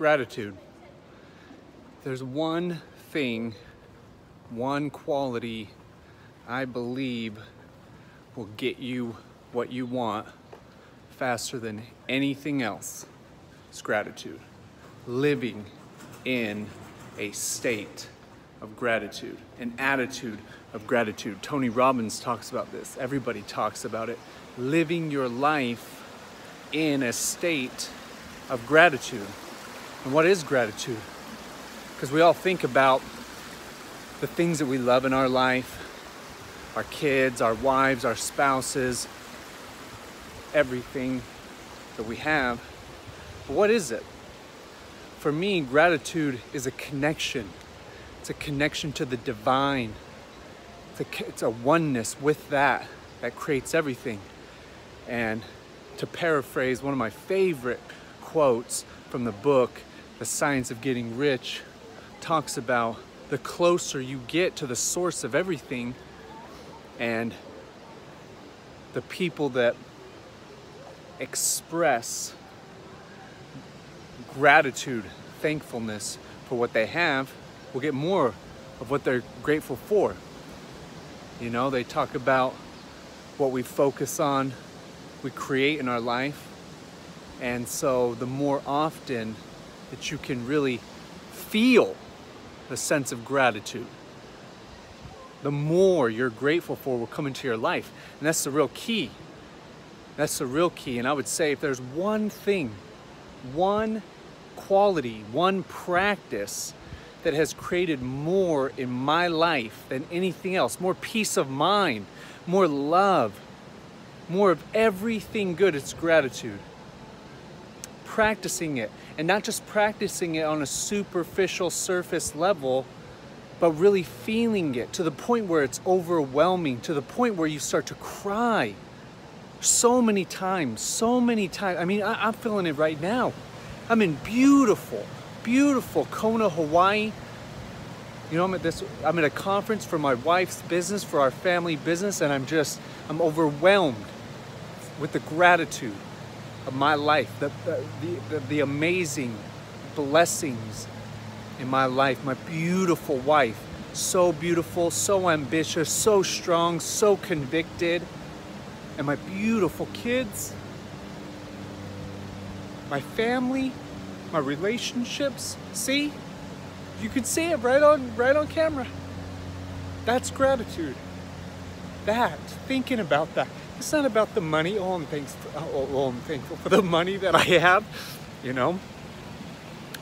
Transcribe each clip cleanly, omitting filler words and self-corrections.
Gratitude. There's one thing, one quality I believe will get you what you want faster than anything else. It's gratitude. Living in a state of gratitude, an attitude of gratitude. Tony Robbins talks about this. Everybody talks about it. Living your life in a state of gratitude. And what is gratitude? Because we all think about the things that we love in our life, our kids, our wives, our spouses, everything that we have. But what is it? For me, gratitude is a connection. It's a connection to the divine. It's a oneness with that that creates everything. And to paraphrase one of my favorite quotes from the book, The Science of Getting Rich, talks about the closer you get to the source of everything, and the people that express gratitude, thankfulness for what they have, will get more of what they're grateful for. You know, they talk about what we focus on, we create in our life. And so the more often that you can really feel the sense of gratitude, the more you're grateful for will come into your life. And that's the real key. That's the real key. And I would say if there's one thing, one quality, one practice that has created more in my life than anything else, more peace of mind, more love, more of everything good, it's gratitude. Practicing it, and not just practicing it on a superficial surface level, but really feeling it to the point where it's overwhelming, to the point where you start to cry so many times. I mean, I'm feeling it right now. I'm in beautiful Kona, Hawaii. You know, I'm at a conference for my wife's business, for our family business, and I'm overwhelmed with the gratitude of my life, the amazing blessings in my life. My beautiful wife, so beautiful, so ambitious, so strong, so convicted, and my beautiful kids, my family, my relationships. See, you can see it right on camera. That's gratitude. That, thinking about that. It's not about the money. I'm thankful for the money that I have, you know.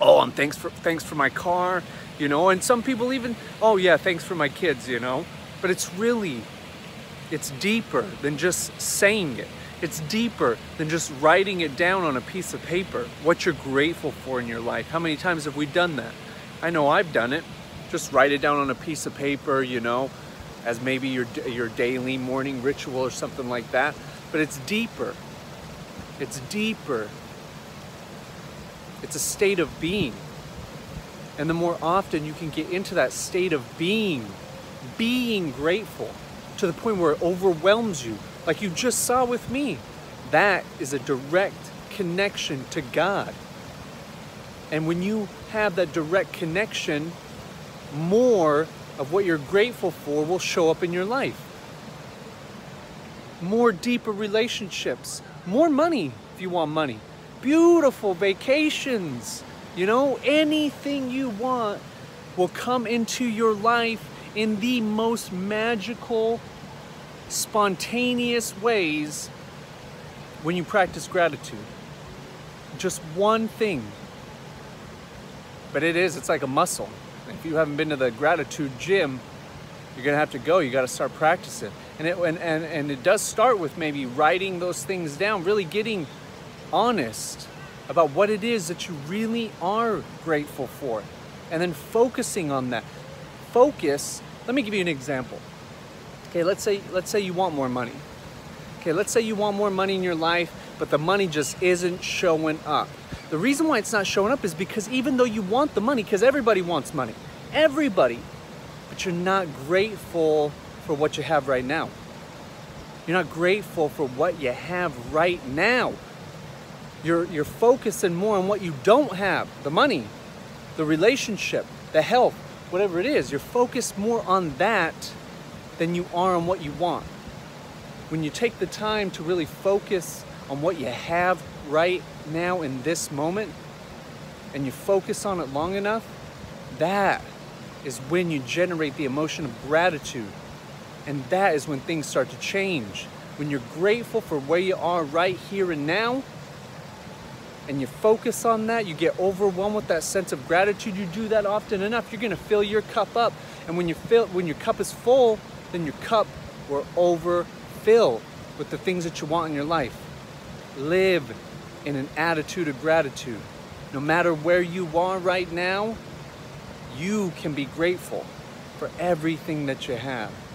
Oh, I'm thanks for my car, you know. And some people even, oh yeah, thanks for my kids, you know. But it's really, it's deeper than just saying it. It's deeper than just writing it down on a piece of paper, what you're grateful for in your life. How many times have we done that? I know I've done it. Just write it down on a piece of paper, you know, as maybe your daily morning ritual or something like that. But it's deeper. It's deeper. It's a state of being. And the more often you can get into that state of being grateful to the point where it overwhelms you, like you just saw with me. That is a direct connection to God. And when you have that direct connection, more of what you're grateful for will show up in your life. More deeper relationships, more money if you want money, beautiful vacations, you know, anything you want will come into your life in the most magical, spontaneous ways when you practice gratitude. Just one thing. But it's like a muscle. If you haven't been to the gratitude gym, you're gonna have to go. You gotta start practicing. And it does start with maybe writing those things down, really getting honest about what it is that you really are grateful for, and then focusing on that. Focus, let me give you an example. Okay, let's say you want more money. Okay, let's say you want more money in your life, but the money just isn't showing up. The reason why it's not showing up is because even though you want the money, because everybody wants money, everybody, but you're not grateful for what you have right now. You're not grateful for what you have right now. You're focusing more on what you don't have, the money, the relationship, the health, whatever it is. You're focused more on that than you are on what you want. When you take the time to really focus on what you have right now in this moment, and you focus on it long enough, that is when you generate the emotion of gratitude. And that is when things start to change. When you're grateful for where you are right here and now, and you focus on that, you get overwhelmed with that sense of gratitude. You do that often enough, you're gonna fill your cup up. And when your cup is full, then your cup will overfill with the things that you want in your life. Live in an attitude of gratitude. No matter where you are right now, you can be grateful for everything that you have.